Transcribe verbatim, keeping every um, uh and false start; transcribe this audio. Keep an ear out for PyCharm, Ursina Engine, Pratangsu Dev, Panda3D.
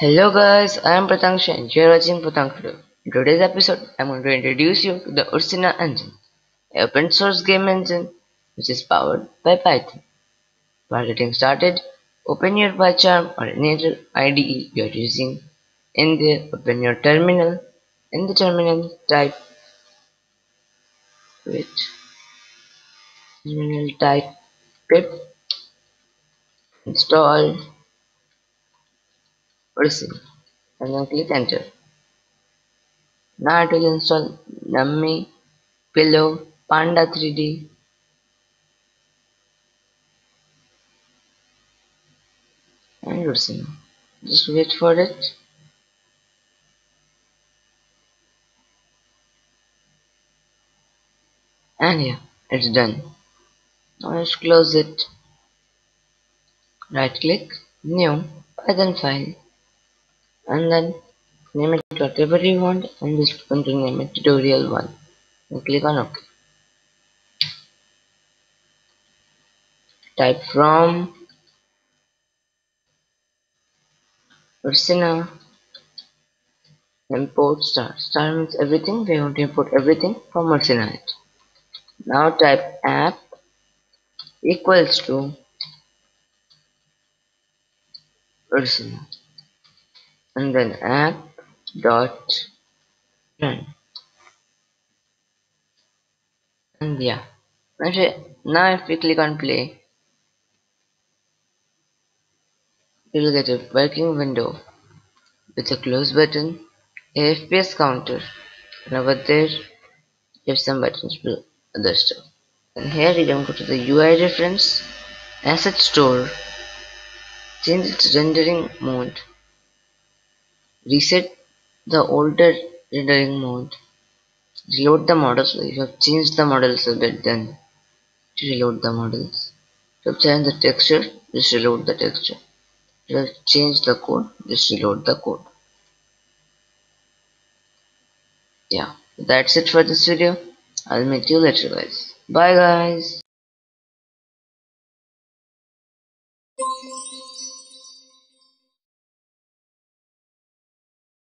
Hello guys, I am Pratangsu and you are watching Pratangsu Dev. In today's episode, I am going to introduce you to the Ursina engine, an open source game engine which is powered by Python. While getting started, open your PyCharm or any other I D E you are using. In there, open your terminal. In the terminal, type wait, terminal type pip install Ursina and then click enter. Now it will install Nummy, Pillow, Panda three D, and Ursina. Just wait for it. And yeah, it's done. Now let's close it. Right click, new, Python file. And then name it whatever you want, and just going to name it tutorial one and click on OK. Type from Ursina import star. Star means everything, we want to import everything from Ursina. It. Now type app equals to Ursina. And then app dot run. And yeah, now if we click on play, you will get a working window with a close button, a F P S counter, and over there you have some buttons for other stuff. And here you can go to the U I reference, asset store, change its rendering mode, reset the older rendering mode, reload the models. So if you have changed the models a bit, then to reload the models. If you have changed the texture, just reload the texture. If you have changed the code, just reload the code. Yeah, that's it for this video. I'll meet you later guys. Bye guys.